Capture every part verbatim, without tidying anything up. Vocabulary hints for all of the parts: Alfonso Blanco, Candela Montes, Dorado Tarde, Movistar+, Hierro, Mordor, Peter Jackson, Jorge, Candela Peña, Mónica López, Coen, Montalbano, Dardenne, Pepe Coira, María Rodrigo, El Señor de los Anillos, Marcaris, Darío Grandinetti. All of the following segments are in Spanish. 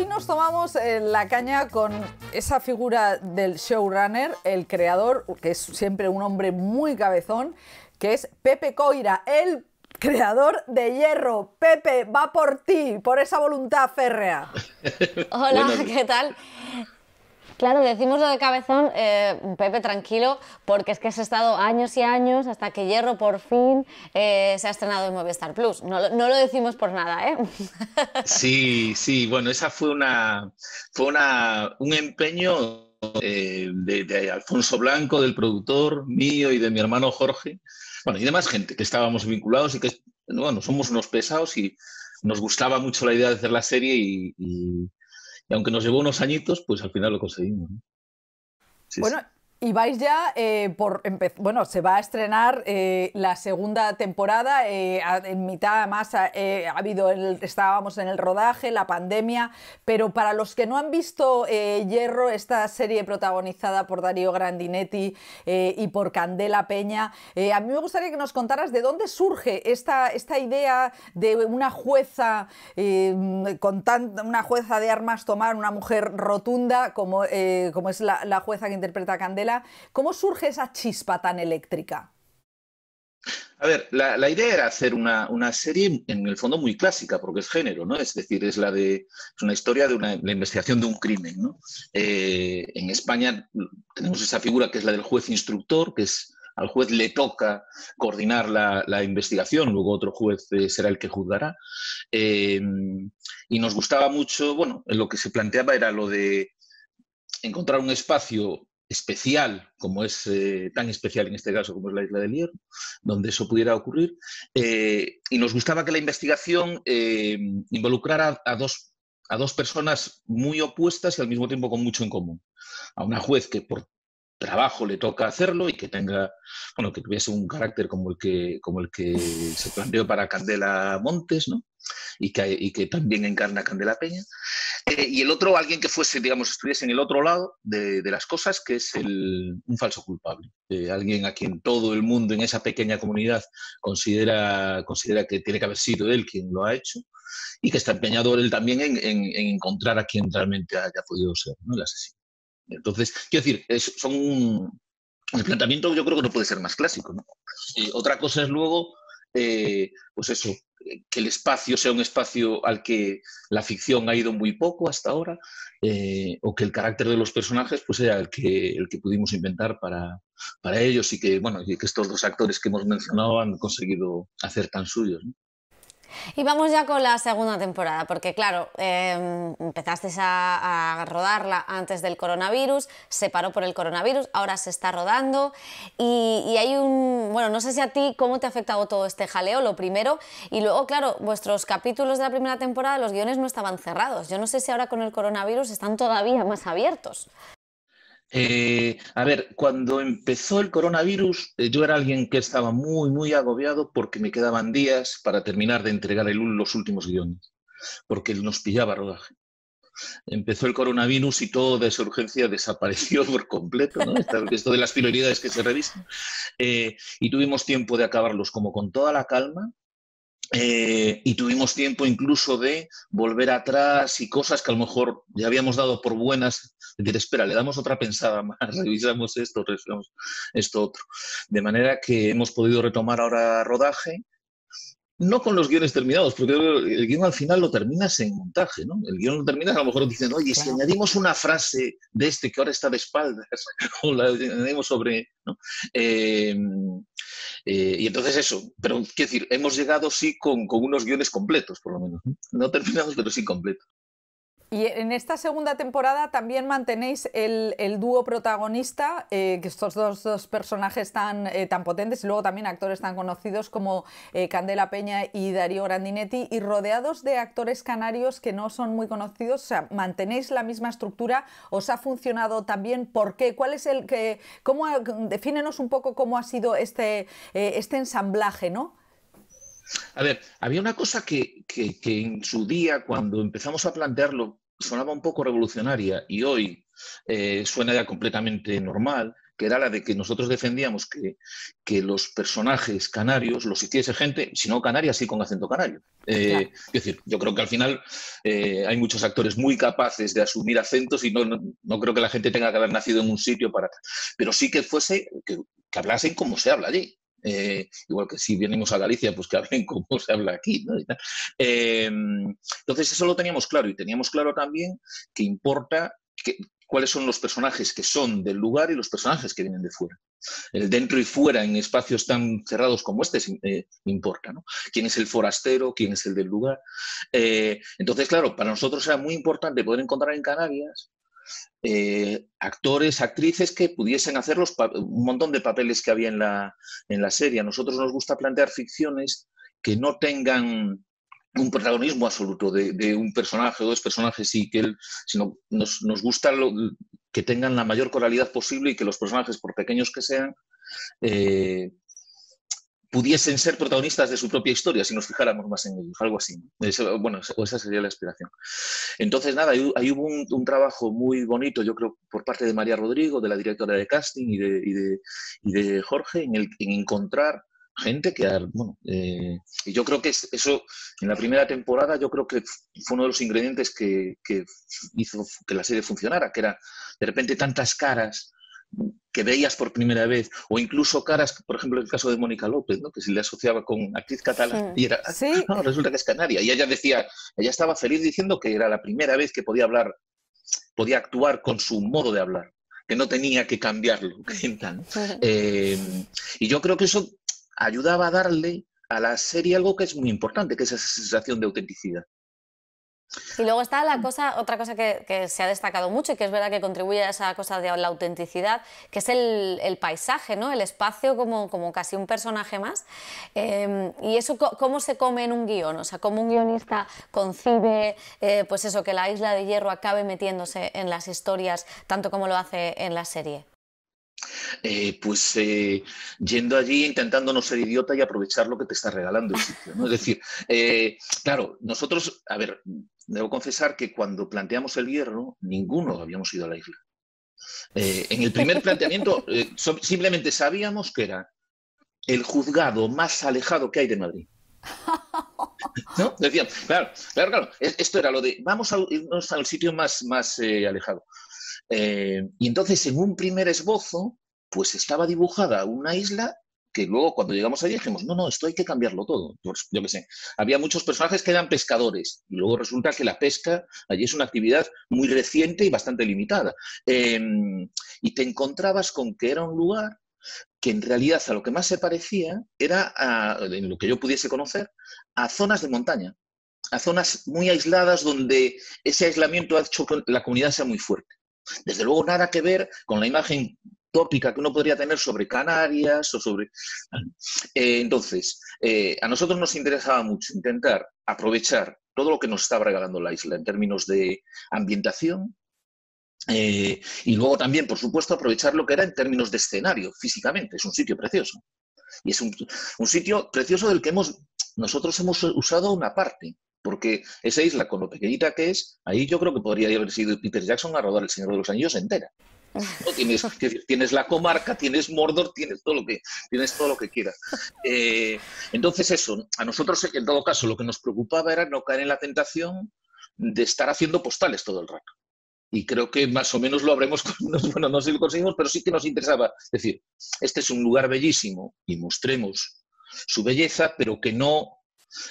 Hoy nos tomamos eh, la caña con esa figura del showrunner, el creador, que es siempre un hombre muy cabezón, que es Pepe Coira, el creador de Hierro. Pepe, va por ti, por esa voluntad férrea. Hola, bueno. ¿Qué tal? Claro, decimos lo de cabezón, eh, Pepe, tranquilo, porque es que has estado años y años hasta que Hierro por fin eh, se ha estrenado en Movistar plus. No, no lo decimos por nada, ¿eh? Sí, sí, bueno, esa fue una, fue una, un empeño eh, de, de Alfonso Blanco, del productor mío y de mi hermano Jorge, bueno, y demás gente que estábamos vinculados y que, bueno, somos unos pesados y nos gustaba mucho la idea de hacer la serie y... y Y aunque nos llevó unos añitos, pues al final lo conseguimos, ¿no? Sí, bueno, sí. Y vais ya eh, por... Bueno, se va a estrenar eh, la segunda temporada. Eh, a, en mitad, además, ha, eh, ha habido... El, estábamos en el rodaje, la pandemia. Pero para los que no han visto eh, Hierro, esta serie protagonizada por Darío Grandinetti eh, y por Candela Peña, eh, a mí me gustaría que nos contaras de dónde surge esta, esta idea de una jueza, eh, con tan, una jueza de armas tomar, una mujer rotunda como, eh, como es la, la jueza que interpreta a Candela. ¿Cómo surge esa chispa tan eléctrica? A ver, la, la idea era hacer una, una serie en el fondo muy clásica, porque es género, ¿no? Es decir, es, la de, es una historia de una, la investigación de un crimen, ¿no? Eh, en España tenemos esa figura que es la del juez instructor, que es al juez le toca coordinar la, la investigación, luego otro juez será el que juzgará. Eh, y nos gustaba mucho, bueno, lo que se planteaba era lo de encontrar un espacio especial, como es eh, tan especial en este caso como es la Isla del Hierro, donde eso pudiera ocurrir, eh, y nos gustaba que la investigación eh, involucrara a, a, dos, a dos personas muy opuestas y al mismo tiempo con mucho en común. A una juez que por trabajo le toca hacerlo y que tenga, bueno, que tuviese un carácter como el que, como el que se planteó para Candela Montes, ¿no? Y que, y que también encarna Candela Peña, eh, y el otro, alguien que fuese, digamos, estuviese en el otro lado de, de las cosas, que es el, un falso culpable, eh, alguien a quien todo el mundo en esa pequeña comunidad considera, considera que tiene que haber sido él quien lo ha hecho y que está empeñado él también en, en, en encontrar a quien realmente haya podido ser, ¿no?, el asesino. Entonces, quiero decir, es, son un, el planteamiento yo creo que no puede ser más clásico, ¿no? Y otra cosa es luego, eh, pues eso, que el espacio sea un espacio al que la ficción ha ido muy poco hasta ahora, eh, o que el carácter de los personajes pues sea el que, el que pudimos inventar para, para ellos y que, bueno, y que estos dos actores que hemos mencionado han conseguido hacer tan suyos, ¿no? Y vamos ya con la segunda temporada, porque claro, eh, empezasteis a, a rodarla antes del coronavirus, se paró por el coronavirus, ahora se está rodando y, y hay un... Bueno, no sé si a ti cómo te ha afectado todo este jaleo, lo primero, y luego, claro, vuestros capítulos de la primera temporada, los guiones no estaban cerrados. Yo no sé si ahora con el coronavirus están todavía más abiertos. Eh, a ver, cuando empezó el coronavirus, eh, yo era alguien que estaba muy, muy agobiado porque me quedaban días para terminar de entregar el, los últimos guiones, porque nos pillaba rodaje. Empezó el coronavirus y toda esa urgencia desapareció por completo, ¿no? Esto de las prioridades que se revisan. Eh, y tuvimos tiempo de acabarlos como con toda la calma. Eh, y tuvimos tiempo incluso de volver atrás y cosas que a lo mejor ya habíamos dado por buenas, de decir, espera, le damos otra pensada más, revisamos esto, revisamos esto otro. De manera que hemos podido retomar ahora rodaje, no con los guiones terminados, porque el guión al final lo terminas en montaje, ¿no? El guión lo terminas, a lo mejor dicen, oye, si añadimos una frase de este que ahora está de espaldas, o la añadimos sobre... ¿no? Eh, Eh, y entonces eso, pero quiero decir, hemos llegado sí con, con unos guiones completos, por lo menos. No terminados, pero sí completos. Y en esta segunda temporada también mantenéis el, el dúo protagonista, eh, que estos dos, dos personajes tan, eh, tan potentes, y luego también actores tan conocidos como eh, Candela Peña y Darío Grandinetti, y rodeados de actores canarios que no son muy conocidos. O sea, ¿mantenéis la misma estructura? ¿Os ha funcionado también? ¿Por qué? ¿Cuál es el que, cómo, defínenos un poco cómo ha sido este, eh, este ensamblaje, ¿no? A ver, había una cosa que, que, que en su día, cuando empezamos a plantearlo, sonaba un poco revolucionaria y hoy eh, suena ya completamente normal, que era la de que nosotros defendíamos que, que los personajes canarios los hiciese gente, si no canaria, sí con acento canario. Eh, claro. Es decir, yo creo que al final eh, hay muchos actores muy capaces de asumir acentos y no, no, no creo que la gente tenga que haber nacido en un sitio para... Pero sí que fuese, que, que hablasen como se habla allí. Eh, igual que si venimos a Galicia, pues que hablen como se habla aquí, ¿no? Eh, entonces eso lo teníamos claro, y teníamos claro también que importa que, cuáles son los personajes que son del lugar y los personajes que vienen de fuera. El dentro y fuera en espacios tan cerrados como este eh, importa, ¿no? ¿Quién es el forastero? ¿Quién es el del lugar? Eh, entonces, claro, para nosotros era muy importante poder encontrar en Canarias Eh, actores, actrices que pudiesen hacer los un montón de papeles que había en la, en la serie. A nosotros nos gusta plantear ficciones que no tengan un protagonismo absoluto de, de un personaje o dos personajes, y que él, sino nos, nos gusta lo, que tengan la mayor coralidad posible y que los personajes, por pequeños que sean, eh, pudiesen ser protagonistas de su propia historia si nos fijáramos más en ellos, algo así. Eso, bueno, esa sería la inspiración. Entonces, nada, ahí, ahí hubo un, un trabajo muy bonito, yo creo, por parte de María Rodrigo, de la directora de casting, y de, y de, y de Jorge, en, el, en encontrar gente que... Bueno, eh, y yo creo que eso, en la primera temporada, yo creo que fue uno de los ingredientes que, que hizo que la serie funcionara, que era, de repente, tantas caras que veías por primera vez, o incluso caras, por ejemplo, en el caso de Mónica López, ¿no? Que se le asociaba con actriz catalana, sí. Y era, sí. No, resulta que es canaria, y ella decía, ella estaba feliz diciendo que era la primera vez que podía hablar, podía actuar con su modo de hablar, que no tenía que cambiarlo. eh, y yo creo que eso ayudaba a darle a la serie algo que es muy importante, que es esa sensación de autenticidad. Y luego está la cosa, otra cosa que, que se ha destacado mucho y que es verdad que contribuye a esa cosa de la autenticidad, que es el, el paisaje, ¿no? El espacio como, como casi un personaje más. Eh, y eso, ¿cómo se come en un guión? O sea, ¿cómo un guionista concibe eh, pues eso, que la isla de Hierro acabe metiéndose en las historias tanto como lo hace en la serie? Eh, pues eh, yendo allí, intentando no ser idiota y aprovechar lo que te está regalando el sitio, ¿no? Es decir, eh, claro, nosotros, a ver, debo confesar que cuando planteamos el Hierro, ninguno habíamos ido a la isla. Eh, en el primer planteamiento eh, simplemente sabíamos que era el juzgado más alejado que hay de Madrid. ¿No? Decían, claro, claro, claro, esto era lo de vamos a irnos al sitio más, más eh, alejado. Eh, y entonces, en un primer esbozo, pues estaba dibujada una isla que luego, cuando llegamos allí, dijimos, no, no, esto hay que cambiarlo todo. Pues, yo qué sé, había muchos personajes que eran pescadores, y luego resulta que la pesca allí es una actividad muy reciente y bastante limitada. Eh, y te encontrabas con que era un lugar que en realidad a lo que más se parecía era, a, en lo que yo pudiese conocer, a zonas de montaña, a zonas muy aisladas donde ese aislamiento ha hecho que la comunidad sea muy fuerte. Desde luego nada que ver con la imagen tópica que uno podría tener sobre Canarias o sobre... Eh, entonces, eh, a nosotros nos interesaba mucho intentar aprovechar todo lo que nos estaba regalando la isla en términos de ambientación eh, y luego también, por supuesto, aprovechar lo que era en términos de escenario, físicamente. Es un sitio precioso. Y es un, un sitio precioso del que hemos, nosotros hemos usado una parte. Porque esa isla, con lo pequeñita que es, ahí yo creo que podría haber sido Peter Jackson a rodar El Señor de los Anillos entera, ¿no? Tienes, tienes la comarca, tienes Mordor, tienes todo lo que, tienes todo lo que quieras. Eh, entonces eso, a nosotros en todo caso lo que nos preocupaba era no caer en la tentación de estar haciendo postales todo el rato. Y creo que más o menos lo habremos, bueno, no sé si lo conseguimos, pero sí que nos interesaba decir, este es un lugar bellísimo y mostremos su belleza, pero que no...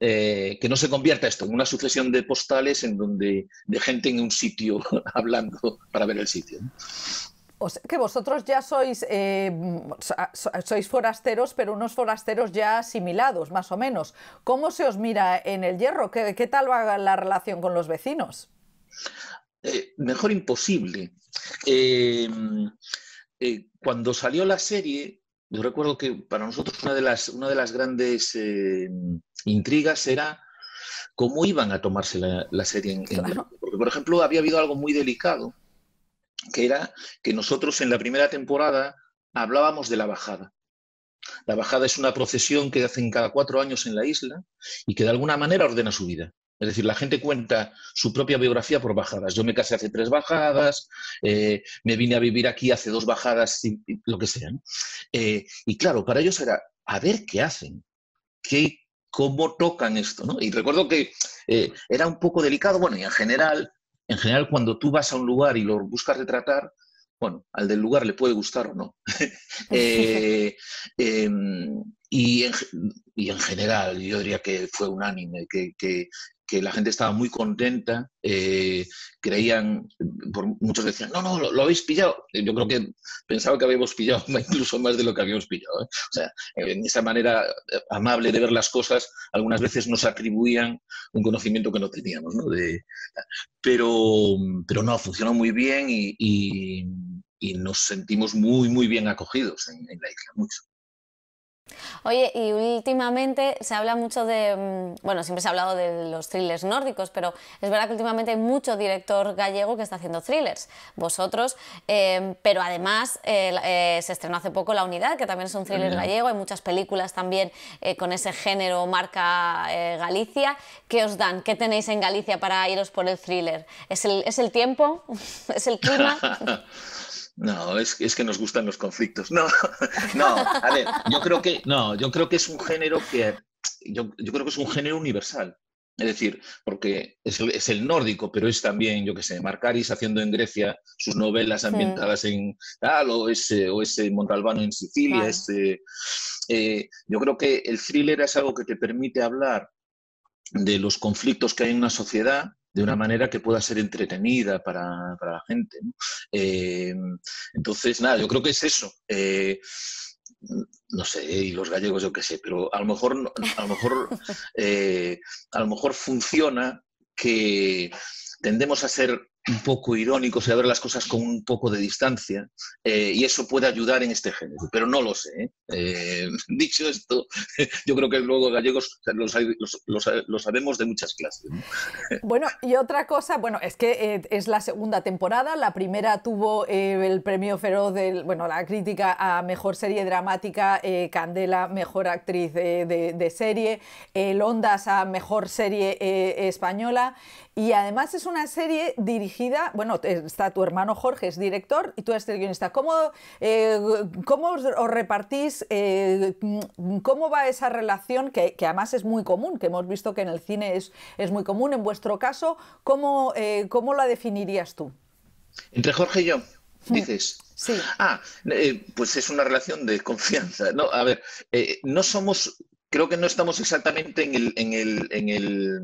Eh, que no se convierta esto en una sucesión de postales en donde de gente en un sitio hablando para ver el sitio, ¿no? O sea, que vosotros ya sois, eh, sois forasteros, pero unos forasteros ya asimilados, más o menos. ¿Cómo se os mira en el Hierro? ¿Qué, qué tal va la relación con los vecinos? Eh, mejor imposible. Eh, eh, cuando salió la serie, yo recuerdo que para nosotros una de las, una de las grandes... Eh, intrigas era cómo iban a tomarse la, la serie en, en claro. Porque, por ejemplo, había habido algo muy delicado, que era que nosotros en la primera temporada hablábamos de la bajada. La bajada es una procesión que hacen cada cuatro años en la isla y que de alguna manera ordena su vida. Es decir, la gente cuenta su propia biografía por bajadas. Yo me casé hace tres bajadas, eh, me vine a vivir aquí hace dos bajadas, lo que sea, ¿no? Eh, y claro, para ellos era a ver qué hacen, qué, cómo tocan esto, ¿no? Y recuerdo que eh, era un poco delicado. Bueno, y en general, en general, cuando tú vas a un lugar y lo buscas retratar, bueno, al del lugar le puede gustar o no. eh, eh, y, en, y en general, yo diría que fue unánime, que, que, que la gente estaba muy contenta, eh, creían, por, muchos decían, no, no, lo, lo habéis pillado. Yo creo que pensaba que habíamos pillado incluso más de lo que habíamos pillado, ¿eh? O sea, en esa manera amable de ver las cosas, algunas veces nos atribuían un conocimiento que no teníamos, ¿no? De, pero, pero no, funcionó muy bien y... y y nos sentimos muy, muy bien acogidos en, en la isla, mucho. Oye, y últimamente se habla mucho de... Bueno, siempre se ha hablado de los thrillers nórdicos, pero es verdad que últimamente hay mucho director gallego que está haciendo thrillers, vosotros, eh, pero además eh, eh, se estrenó hace poco La Unidad, que también es un thriller gallego, hay muchas películas también eh, con ese género, marca eh, Galicia. ¿Qué os dan? ¿Qué tenéis en Galicia para iros por el thriller? ¿Es el, es el tiempo? ¿Es el clima? No, es, es que nos gustan los conflictos. No, no, a ver, yo creo que, no, yo creo que es un género que yo, yo creo que es un género universal. Es decir, porque es el, es el nórdico, pero es también, yo qué sé, Marcaris haciendo en Grecia sus novelas ambientadas sí. en tal, o ese, o ese Montalbano en Sicilia. Claro. Ese, eh, yo creo que el thriller es algo que te permite hablar de los conflictos que hay en una sociedad de una manera que pueda ser entretenida para, para la gente, ¿no? Eh, entonces, nada, yo creo que es eso. Eh, no sé, y los gallegos, yo qué sé, pero a lo mejor, a lo mejor, eh, a lo mejor funciona que tendemos a ser un poco irónicos y a ver las cosas con un poco de distancia, eh, y eso puede ayudar en este género, pero no lo sé, ¿eh? Eh, dicho esto, yo creo que luego gallegos los, los, los, los sabemos de muchas clases, ¿no? Bueno, y otra cosa, bueno, es que eh, es la segunda temporada, la primera tuvo eh, el premio Feroz, del, bueno, la crítica a Mejor Serie Dramática, eh, Candela, Mejor Actriz eh, de, de Serie, eh, Ondas a Mejor Serie eh, Española, y además es una serie dirigida. Bueno, está tu hermano Jorge, es director, y tú eres el guionista. ¿Cómo, eh, cómo os, os repartís? Eh, ¿Cómo va esa relación? Que, que además es muy común, que hemos visto que en el cine es, es muy común. En vuestro caso, ¿cómo, eh, ¿cómo la definirías tú? Entre Jorge y yo, dices. Sí. Ah, eh, pues es una relación de confianza. No, a ver, eh, no somos... Creo que no estamos exactamente en el, en el, en el,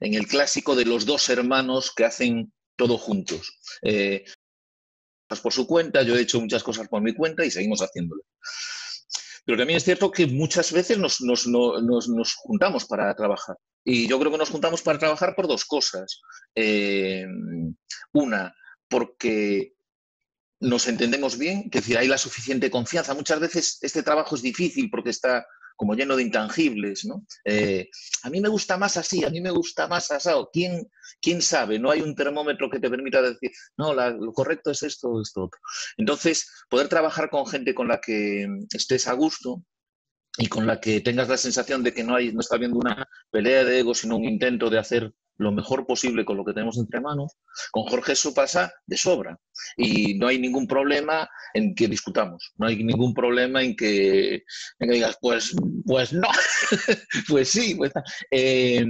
en el clásico de los dos hermanos que hacen todo juntos. Eh, por su cuenta, yo he hecho muchas cosas por mi cuenta y seguimos haciéndolo. Pero también es cierto que muchas veces nos, nos, nos, nos juntamos para trabajar. Y yo creo que nos juntamos para trabajar por dos cosas. Eh, una, porque... nos entendemos bien, es decir, hay la suficiente confianza. Muchas veces este trabajo es difícil porque está como lleno de intangibles, ¿no? Eh, a mí me gusta más así, a mí me gusta más asado. ¿Quién, quién sabe? No hay un termómetro que te permita decir, no, la, lo correcto es esto, esto, otro. Entonces, poder trabajar con gente con la que estés a gusto y con la que tengas la sensación de que no, hay, no está habiendo una pelea de ego, sino un intento de hacer lo mejor posible con lo que tenemos entre manos, con Jorge eso pasa de sobra. Y no hay ningún problema en que discutamos, no hay ningún problema en que, en que digas, pues, pues no, pues sí. Pues, eh,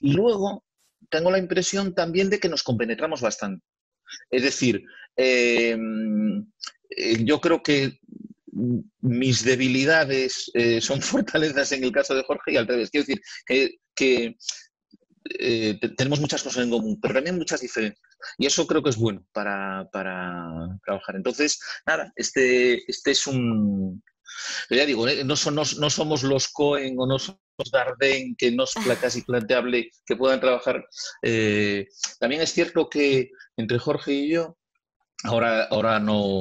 y luego tengo la impresión también de que nos compenetramos bastante. Es decir, eh, yo creo que mis debilidades eh, son fortalezas en el caso de Jorge y al revés. Quiero decir que... que Eh, tenemos muchas cosas en común, pero también muchas diferencias. Y eso creo que es bueno para, para trabajar. Entonces, nada, este, este es un... Ya digo, eh, no, son, no, no somos los Coen o no somos Dardenne, que no es casi planteable que puedan trabajar. Eh, también es cierto que entre Jorge y yo, ahora, ahora no...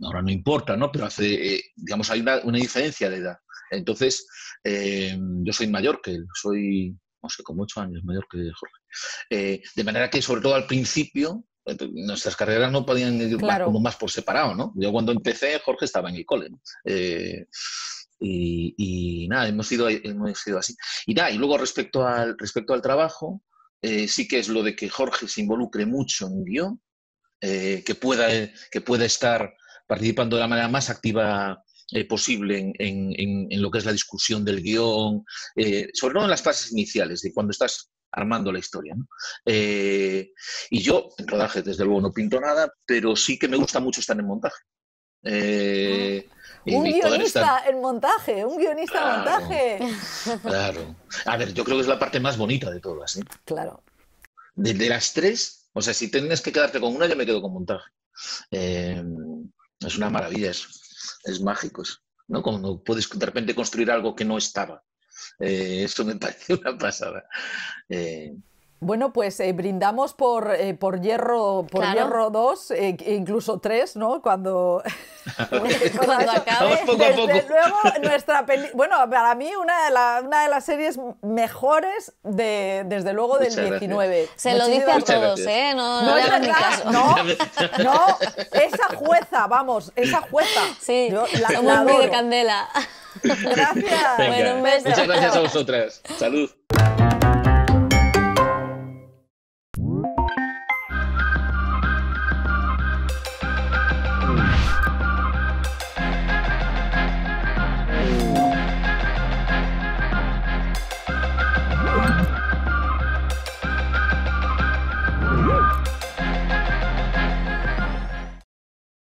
Ahora no importa, ¿no? Pero hace, eh, digamos, hay una, una diferencia de edad. Entonces, eh, yo soy mayor que él, soy... no sé, como ocho años mayor que Jorge. Eh, de manera que, sobre todo al principio, nuestras carreras no podían ir claro. más, como más por separado, ¿no? Yo cuando empecé, Jorge estaba en el cole, ¿no? Eh, Y, y nada, hemos sido, hemos sido así. Y nada, y luego respecto al, respecto al trabajo, eh, sí que es lo de que Jorge se involucre mucho en el guión, eh, que, pueda, que pueda estar participando de la manera más activa eh, posible en, en, en lo que es la discusión del guión, eh, sobre todo en las fases iniciales, de cuando estás armando la historia, ¿no? Eh, y yo, en rodaje, desde luego, no pinto nada, pero sí que me gusta mucho estar en montaje. Eh, un guionista estar... en montaje, un guionista claro, en montaje. Claro. A ver, yo creo que es la parte más bonita de todas, ¿eh? Claro. De, de las tres, o sea, si tienes que quedarte con una, yo me quedo con montaje. Eh, es una maravilla eso. Es mágico eso, ¿no? Cuando puedes de repente construir algo que no estaba. Eh, eso me parece una pasada. Eh... Bueno, pues eh, brindamos por, eh, por Hierro por claro. Hierro dos, eh, incluso tres, ¿no? Cuando, cuando acabe. Poco a poco. Desde luego, nuestra peli... Bueno, para mí una de, la, una de las series mejores, de, desde luego, del diecinueve. Se lo dice a todos, ¿eh? No, no, no, mi caso. no, no, esa jueza, vamos, esa jueza. Sí, yo la, somos la muy de Candela. Gracias. Venga, bueno, un beso. Muchas gracias a vosotras. Salud.